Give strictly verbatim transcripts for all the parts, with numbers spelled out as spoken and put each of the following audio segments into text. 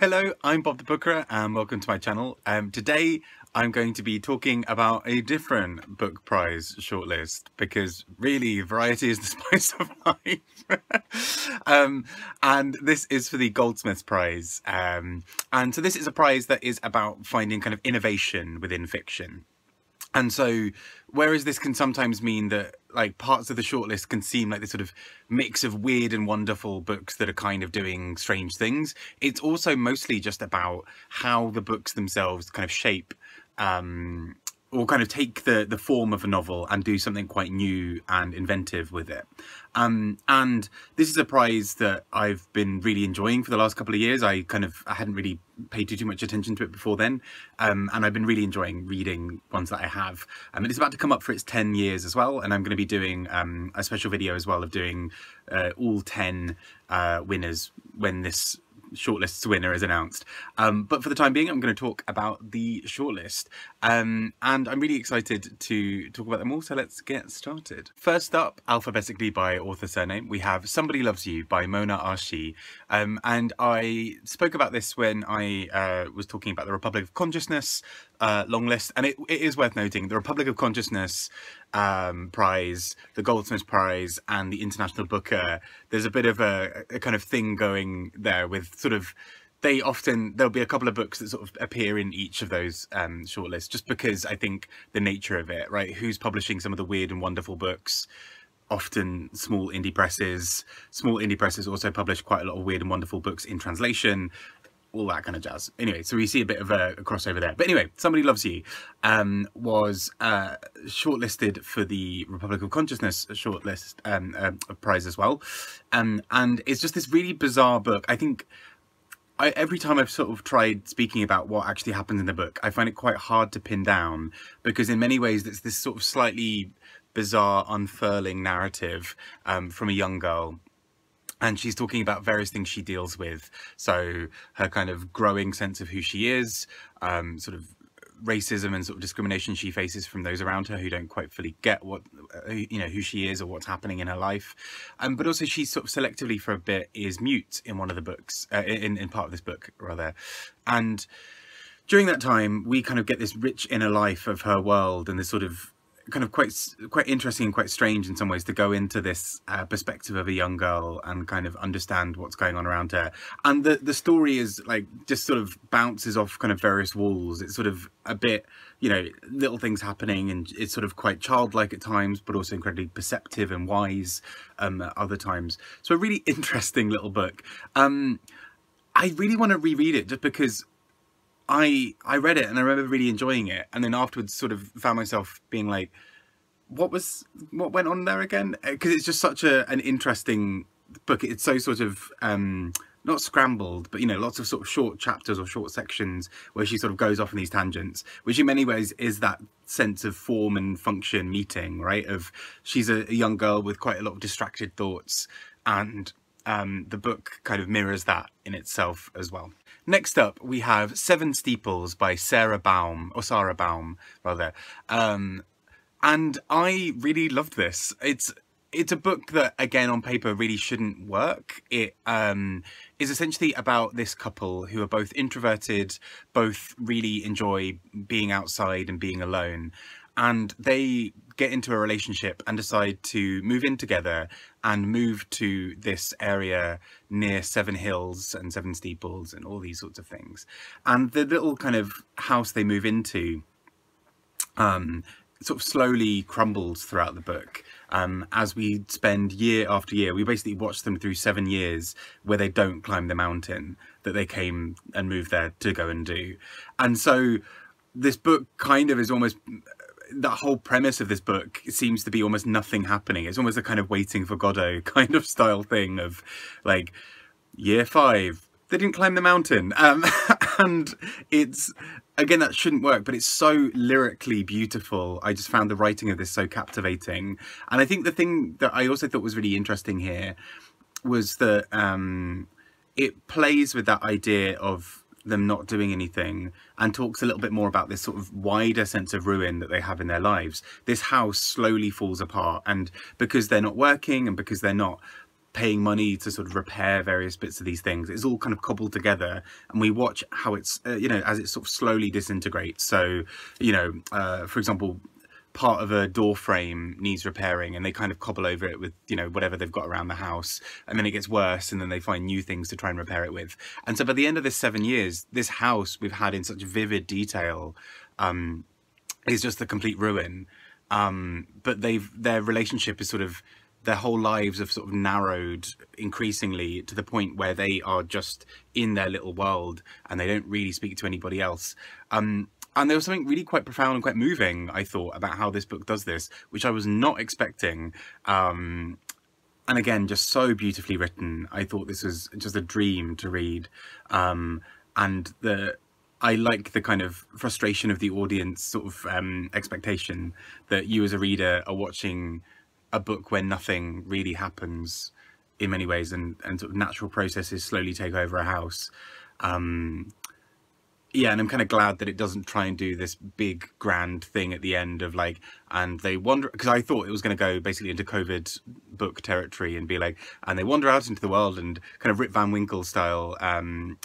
Hello, I'm Bob The Bookerer and welcome to my channel. Um, today I'm going to be talking about a different book prize shortlist because really variety is the spice of life. um, and this is for the Goldsmiths Prize. Um, and so this is a prize that is about finding kind of innovation within fiction. And so whereas this can sometimes mean that like parts of the shortlist can seem like this sort of mix of weird and wonderful books that are kind of doing strange things, it's also mostly just about how the books themselves kind of shape um, or kind of take the, the form of a novel and do something quite new and inventive with it. Um, and this is a prize that I've been really enjoying for the last couple of years. I kind of I hadn't really paid too, too much attention to it before then. Um, and I've been really enjoying reading ones that I have. Um, and it's about to come up for its ten years as well. And I'm going to be doing um, a special video as well of doing uh, all ten uh, winners when this shortlist's winner is announced. Um, but for the time being, I'm going to talk about the shortlist. Um, and I'm really excited to talk about them all, so let's get started. First up, alphabetically by author surname, we have Somebody Loves You by Mona Arshi. Um, and I spoke about this when I uh, was talking about the Republic of Consciousness uh, long list. And it, it is worth noting, the Republic of Consciousness um, Prize, the Goldsmiths Prize, and the International Booker, there's a bit of a, a kind of thing going there with sort of, they often, there'll be a couple of books that sort of appear in each of those um, shortlists, just because I think the nature of it, right? Who's publishing some of the weird and wonderful books? Often small indie presses. Small indie presses also publish quite a lot of weird and wonderful books in translation, all that kind of jazz. Anyway, so we see a bit of a, a crossover there. But anyway, Somebody Loves You um, was uh, shortlisted for the Republic of Consciousness shortlist um, uh, prize as well. Um, and it's just this really bizarre book. I think I, every time I've sort of tried speaking about what actually happens in the book, I find it quite hard to pin down because in many ways it's this sort of slightly bizarre unfurling narrative um, from a young girl. And she's talking about various things she deals with. So her kind of growing sense of who she is, um, sort of racism and sort of discrimination she faces from those around her who don't quite fully get what, you know, who she is or what's happening in her life. Um, but also she sort of selectively for a bit is mute in one of the books, uh, in, in part of this book rather. And during that time, we kind of get this rich inner life of her world and this sort of kind of quite quite interesting and quite strange in some ways to go into this uh, perspective of a young girl and kind of understand what's going on around her. And the the story is like just sort of bounces off kind of various walls. It's sort of a bit, you know, little things happening, and it's sort of quite childlike at times but also incredibly perceptive and wise um, at other times. So a really interesting little book. Um, I really want to reread it just because I I read it and I remember really enjoying it, and then afterwards sort of found myself being like, what was what went on there again? Because it's just such a an interesting book. It's so sort of um not scrambled, but you know, lots of sort of short chapters or short sections where she sort of goes off in these tangents, which in many ways is that sense of form and function meeting, right? Of she's a, a young girl with quite a lot of distracted thoughts, and um the book kind of mirrors that in itself as well. Next up, we have Seven Steeples by Sara Baume, or Sara Baume, rather. Um, and I really loved this. It's it's a book that, again, on paper really shouldn't work. It um, is essentially about this couple who are both introverted, both really enjoy being outside and being alone. And they get into a relationship and decide to move in together and move to this area near Seven Hills and Seven Steeples and all these sorts of things. And the little kind of house they move into um, sort of slowly crumbles throughout the book. Um, as we spend year after year, we basically watch them through seven years where they don't climb the mountain that they came and moved there to go and do. And so this book kind of is almost... that whole premise of this book seems to be almost nothing happening. It's almost a kind of Waiting for Godot kind of style thing of like, year five, they didn't climb the mountain. Um, and it's, again, that shouldn't work, but it's so lyrically beautiful. I just found the writing of this so captivating. And I think the thing that I also thought was really interesting here was that um, it plays with that idea of them not doing anything and talks a little bit more about this sort of wider sense of ruin that they have in their lives. This house slowly falls apart, and because they're not working and because they're not paying money to sort of repair various bits of these things. It's all kind of cobbled together, and we watch how it's, uh, you know, as it sort of slowly disintegrates. So, you know, uh, for example, part of a door frame needs repairing, and they kind of cobble over it with, you know, whatever they've got around the house, and then it gets worse, and then they find new things to try and repair it with. And so by the end of this seven years, this house we've had in such vivid detail um, is just the complete ruin. Um, but they've, their relationship is sort of, their whole lives have sort of narrowed increasingly to the point where they are just in their little world and they don't really speak to anybody else. Um, and there was something really quite profound and quite moving, I thought, about how this book does this, which I was not expecting. Um, and again, just so beautifully written. I thought this was just a dream to read. Um, and the... I like the kind of frustration of the audience sort of um, expectation that you as a reader are watching a book where nothing really happens in many ways, and, and sort of natural processes slowly take over a house. Um, yeah, and I'm kind of glad that it doesn't try and do this big grand thing at the end of like, and they wander, because I thought it was going to go basically into COVID book territory and be like, and they wander out into the world and kind of Rip Van Winkle style, um,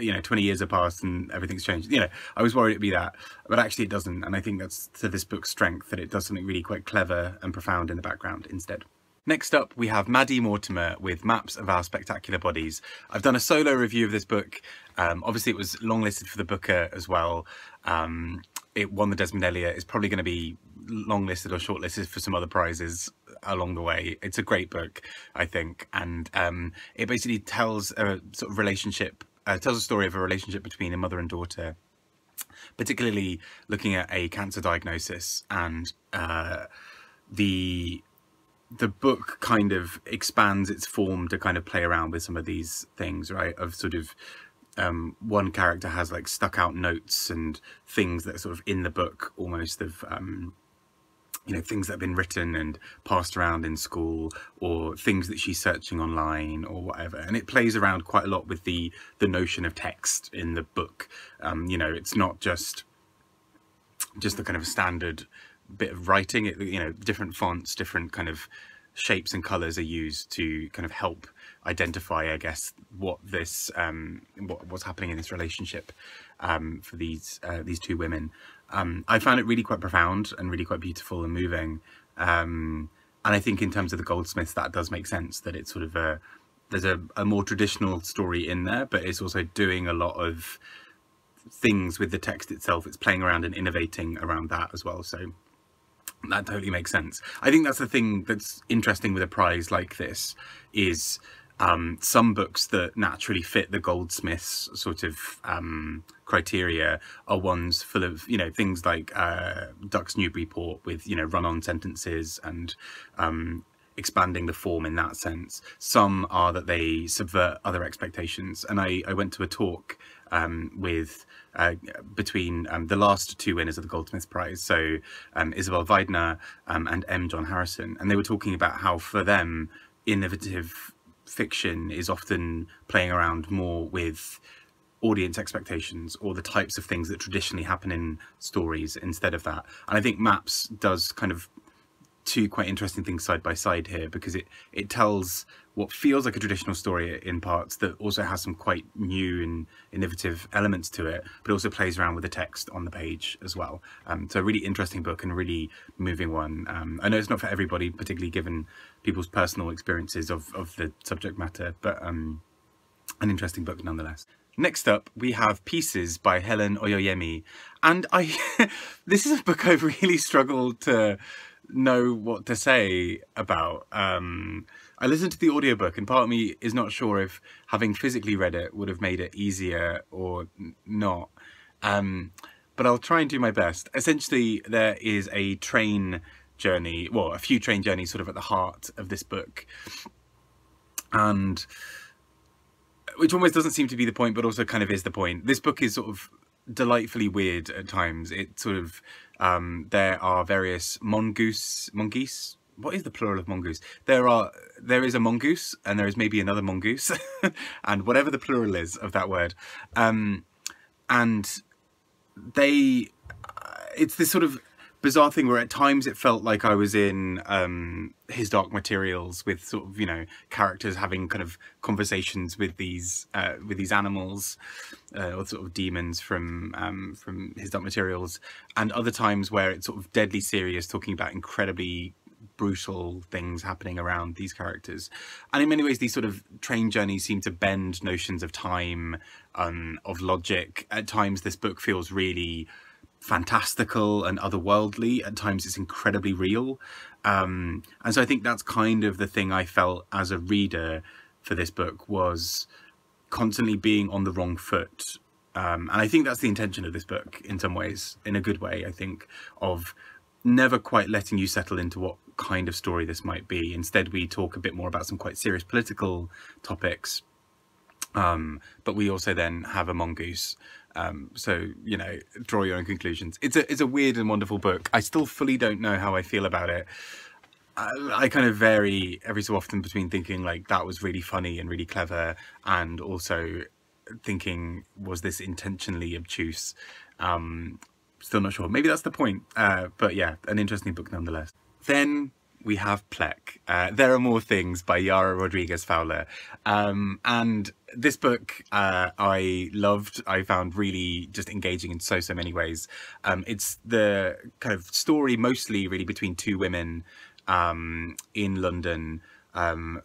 you know, twenty years have passed and everything's changed. You know, I was worried it'd be that, but actually it doesn't. And I think that's to this book's strength, that it does something really quite clever and profound in the background instead. Next up, we have Maddie Mortimer with Maps of Our Spectacular Bodies. I've done a solo review of this book. Um, obviously, it was longlisted for the Booker as well. Um, it won the Desmond Elliott. It's probably going to be longlisted or shortlisted for some other prizes along the way. It's a great book, I think. And um, it basically tells a sort of relationship Uh, tells a story of a relationship between a mother and daughter, particularly looking at a cancer diagnosis. And uh, the the book kind of expands its form to kind of play around with some of these things, right? Of sort of um, one character has like stuck out notes and things that are sort of in the book almost of, um, you know, things that have been written and passed around in school, or things that she's searching online or whatever. And it plays around quite a lot with the the notion of text in the book. Um, you know, it's not just just the kind of standard bit of writing. It, you know, different fonts, different kind of shapes and colours are used to kind of help identify, I guess, what this um, what what's happening in this relationship um, for these uh, these two women. Um, I found it really quite profound and really quite beautiful and moving. Um, and I think in terms of the Goldsmiths, that does make sense, that it's sort of a, there's a, a more traditional story in there, but it's also doing a lot of things with the text itself. It's playing around and innovating around that as well. So that totally makes sense. I think that's the thing that's interesting with a prize like this is um, some books that naturally fit the Goldsmiths sort of um, criteria are ones full of, you know, things like uh, Duck's Newburyport with, you know, run-on sentences and um, expanding the form in that sense. Some are that they subvert other expectations. And I, I went to a talk um, with uh, between um, the last two winners of the Goldsmiths Prize, so um, Isabel Vaidner um, and M. John Harrison. And they were talking about how for them, innovative fiction is often playing around more with audience expectations or the types of things that traditionally happen in stories instead of that. And I think Maps does kind of two quite interesting things side by side here, because it it tells what feels like a traditional story in parts that also has some quite new and innovative elements to it, but also plays around with the text on the page as well. Um, so a really interesting book and a really moving one. Um, I know it's not for everybody, particularly given people's personal experiences of, of the subject matter, but um, an interesting book nonetheless. Next up, we have Peaces by Helen Oyoyemi. And I, this is a book I've really struggled to know what to say about. Um, I listened to the audiobook, and part of me is not sure if having physically read it would have made it easier or not. Um, but I'll try and do my best. Essentially, there is a train journey, well, a few train journeys sort of at the heart of this book. And which almost doesn't seem to be the point, but also kind of is the point. This book is sort of delightfully weird at times. It sort of, um, there are various mongoose, mongoose? What is the plural of mongoose? There are, there is a mongoose, and there is maybe another mongoose, and whatever the plural is of that word. Um, and they, it's this sort of bizarre thing where at times it felt like I was in um, His Dark Materials, with sort of, you know, characters having kind of conversations with these uh, with these animals, uh, or sort of demons from um, from His Dark Materials, and other times where it's sort of deadly serious, talking about incredibly brutal things happening around these characters. And in many ways, these sort of train journeys seem to bend notions of time, um, of logic. At times, this book feels really fantastical and otherworldly. At times, it's incredibly real. Um, and so I think that's kind of the thing I felt as a reader for this book, was constantly being on the wrong foot. Um, and I think that's the intention of this book in some ways, in a good way, I think, of never quite letting you settle into what kind of story this might be. Instead, we talk a bit more about some quite serious political topics, um, but we also then have a mongoose. Um, so, you know, draw your own conclusions. It's a, it's a weird and wonderful book. I still fully don't know how I feel about it. I, I kind of vary every so often between thinking like that was really funny and really clever, and also thinking, was this intentionally obtuse? Um, still not sure. Maybe that's the point. Uh, but yeah, an interesting book nonetheless. Then we have Plek. Uh, There Are More Things by Yara Rodrigues Fowler. Um, and this book uh, I loved, I found really just engaging in so, so many ways. Um, it's the kind of story mostly really between two women um, in London, um,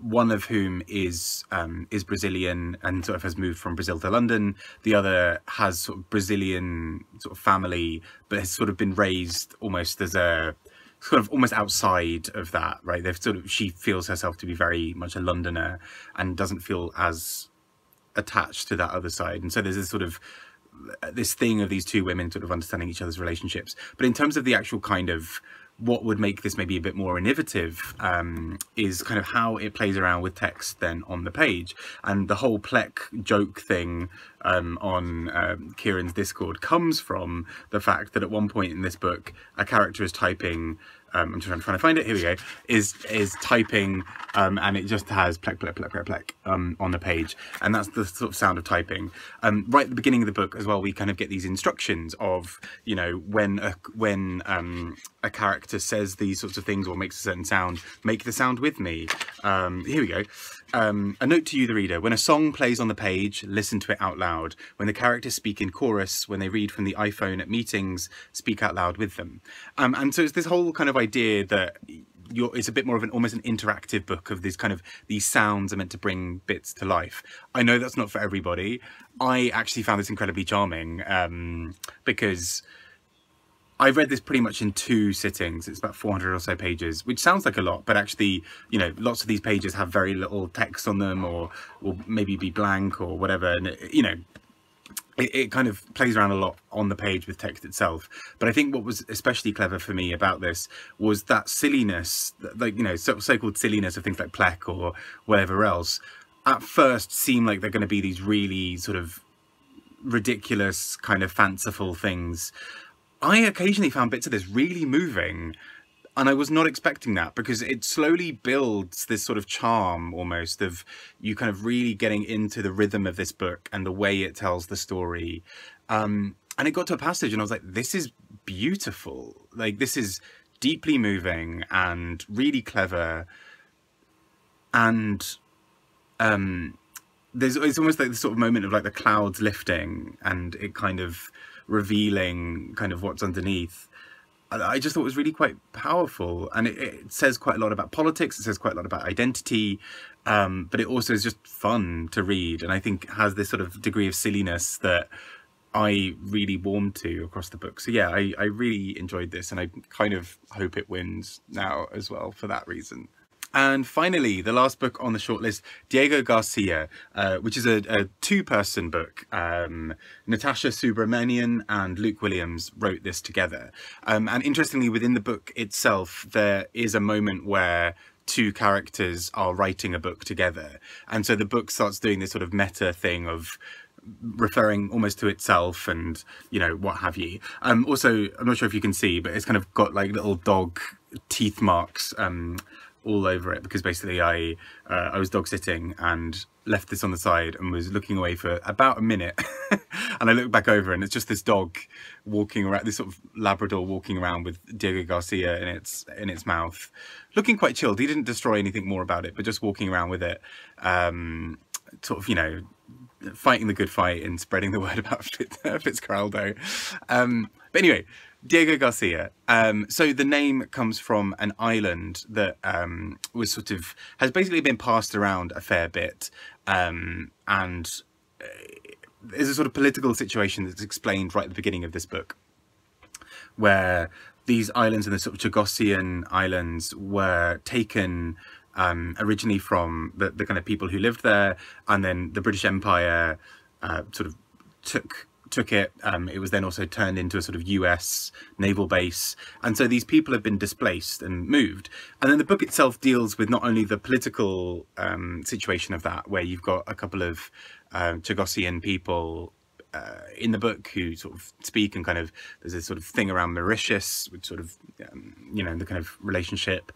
one of whom is um, is Brazilian and sort of has moved from Brazil to London. The other has sort of Brazilian sort of family, but has sort of been raised almost as a sort of almost outside of that, right? They've sort of, she feels herself to be very much a Londoner and doesn't feel as attached to that other side. And so there's this sort of, this thing of these two women sort of understanding each other's relationships. But in terms of the actual kind of, what would make this maybe a bit more innovative um, is kind of how it plays around with text then on the page. And the whole Plek joke thing um, on um, Kieran's Discord comes from the fact that at one point in this book, a character is typing, um, I'm trying, trying to find it, here we go, is is typing um, and it just has Plek, Plek, Plek, Plek, Plek um, on the page. And that's the sort of sound of typing. Um, right at the beginning of the book as well, we kind of get these instructions of, you know, when a, when um, a character says these sorts of things or makes a certain sound, make the sound with me. Um, here we go. Um, a note to you, the reader. When a song plays on the page, listen to it out loud. When the characters speak in chorus, when they read from the iPhone at meetings, speak out loud with them. Um, and so it's this whole kind of idea that you're, it's a bit more of an almost an interactive book of these kind of, these sounds are meant to bring bits to life. I know that's not for everybody. I actually found this incredibly charming um, because I read this pretty much in two sittings. It's about four hundred or so pages, which sounds like a lot, but actually, you know, lots of these pages have very little text on them, or will maybe be blank or whatever. And, it, you know, it, it kind of plays around a lot on the page with text itself. But I think what was especially clever for me about this was that silliness, like, you know, so, so-called silliness of things like Plek or whatever else, at first seem like they're going to be these really sort of ridiculous kind of fanciful things. I occasionally found bits of this really moving, and I was not expecting that, because it slowly builds this sort of charm almost of you kind of really getting into the rhythm of this book and the way it tells the story. Um, and it got to a passage and I was like, this is beautiful. Like, this is deeply moving and really clever. And um, there's, it's almost like this sort of moment of like the clouds lifting and it kind of revealing kind of what's underneath. I just thought it was really quite powerful, and it, it says quite a lot about politics, it says quite a lot about identity, um, but it also is just fun to read, and I think has this sort of degree of silliness that I really warmed to across the book. So yeah, I, I really enjoyed this, and I kind of hope it wins now as well for that reason. And finally, the last book on the shortlist, Diego Garcia, uh, which is a, a two-person book. Um, Natasha Soobramanien and Luke Williams wrote this together. Um, and interestingly, within the book itself, there is a moment where two characters are writing a book together. And so the book starts doing this sort of meta thing of referring almost to itself and, you know, what have you. Um, also, I'm not sure if you can see, but it's kind of got like little dog teeth marks um all over it, because basically I uh, I was dog sitting and left this on the side and was looking away for about a minute And I look back over and it's just this dog walking around, this sort of Labrador walking around with Diego Garcia in its in its mouth, looking quite chilled. He didn't destroy anything more about it, but just walking around with it, um, sort of, you know, fighting the good fight and spreading the word about Fitzcarraldo. Um, but anyway, Diego Garcia. Um, so the name comes from an island that um, was sort of, has basically been passed around a fair bit. Um, and there's a sort of political situation that's explained right at the beginning of this book, where these islands and the sort of Chagossian islands were taken um, originally from the, the kind of people who lived there. And then the British Empire uh, sort of took took it. Um, it was then also turned into a sort of U S naval base, and so these people have been displaced and moved. And then the book itself deals with not only the political um, situation of that, where you've got a couple of um, Chagossian people uh, in the book who sort of speak, and kind of there's this sort of thing around Mauritius, which sort of um, you know, the kind of relationship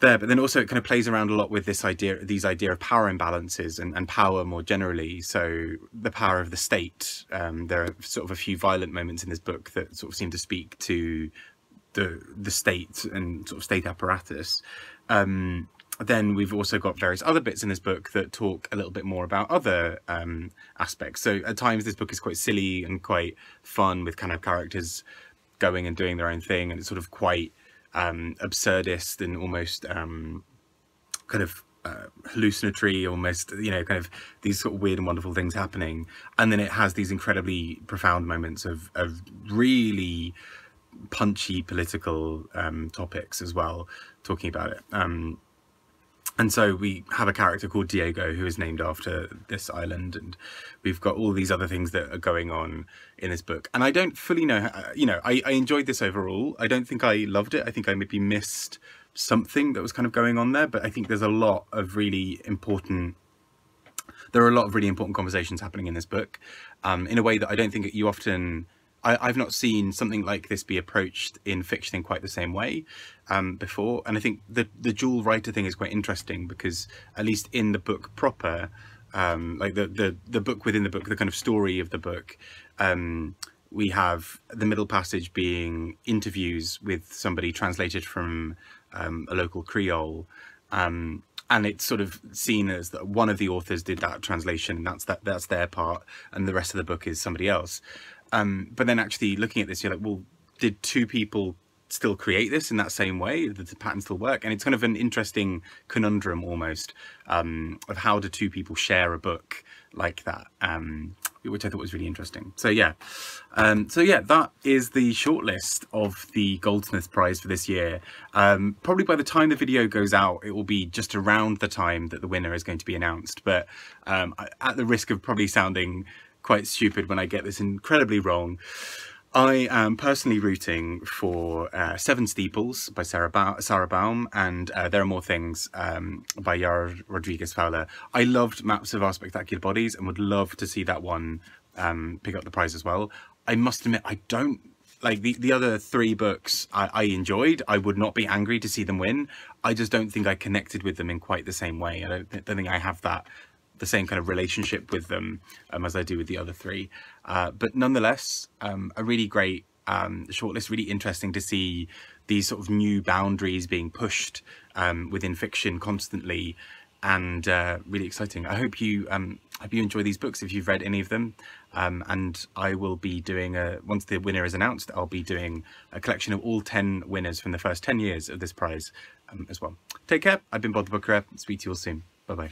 there. But then also it kind of plays around a lot with this idea, these idea of power imbalances and, and power more generally. So the power of the state. Um, there are sort of a few violent moments in this book that sort of seem to speak to the the state and sort of state apparatus. Um, then we've also got various other bits in this book that talk a little bit more about other um, aspects. So at times this book is quite silly and quite fun, with kind of characters going and doing their own thing, and it's sort of quite Um, absurdist and almost um, kind of uh, hallucinatory, almost, you know, kind of these sort of weird and wonderful things happening. And then it has these incredibly profound moments of, of really punchy political um, topics as well, talking about it. Um, and so we have a character called Diego, who is named after this island, and we've got all these other things that are going on in this book. And I don't fully know how, you know, I, I enjoyed this overall. I don't think I loved it. I think I maybe missed something that was kind of going on there, but I think there's a lot of really important, there are a lot of really important conversations happening in this book, um, in a way that I don't think you often, I, I've not seen something like this be approached in fiction in quite the same way um, before. And I think the, the dual writer thing is quite interesting, because at least in the book proper, um, like the, the, the book within the book, the kind of story of the book, um, we have the middle passage being interviews with somebody translated from um, a local Creole. Um, and it's sort of seen as that one of the authors did that translation, and that's, that, that's their part, and the rest of the book is somebody else. Um, but then actually looking at this, you're like, well, did two people still create this in that same way? Did the pattern still work? And it's kind of an interesting conundrum almost, um, of how do two people share a book like that, um, which I thought was really interesting. So yeah, um, so yeah, that is the shortlist of the Goldsmiths Prize for this year. Um, probably by the time the video goes out, it will be just around the time that the winner is going to be announced. But um, at the risk of probably sounding quite stupid when I get this incredibly wrong, I am personally rooting for uh, Seven Steeples by Sara Baume and uh, There Are More Things um, by Yara Rodrigues Fowler. I loved Maps of Our Spectacular Bodies and would love to see that one um, pick up the prize as well. I must admit, I don't, like the, the other three books I, I enjoyed. I would not be angry to see them win. I just don't think I connected with them in quite the same way. I don't, don't think I have that the same kind of relationship with them um, as I do with the other three. Uh, but nonetheless, um, a really great um, shortlist, really interesting to see these sort of new boundaries being pushed um, within fiction constantly, and uh, really exciting. I hope you um, hope you enjoy these books if you've read any of them. Um, and I will be doing, a, once the winner is announced, I'll be doing a collection of all ten winners from the first ten years of this prize um, as well. Take care. I've been Bob The Bookerer. Speak to you all soon. Bye-bye.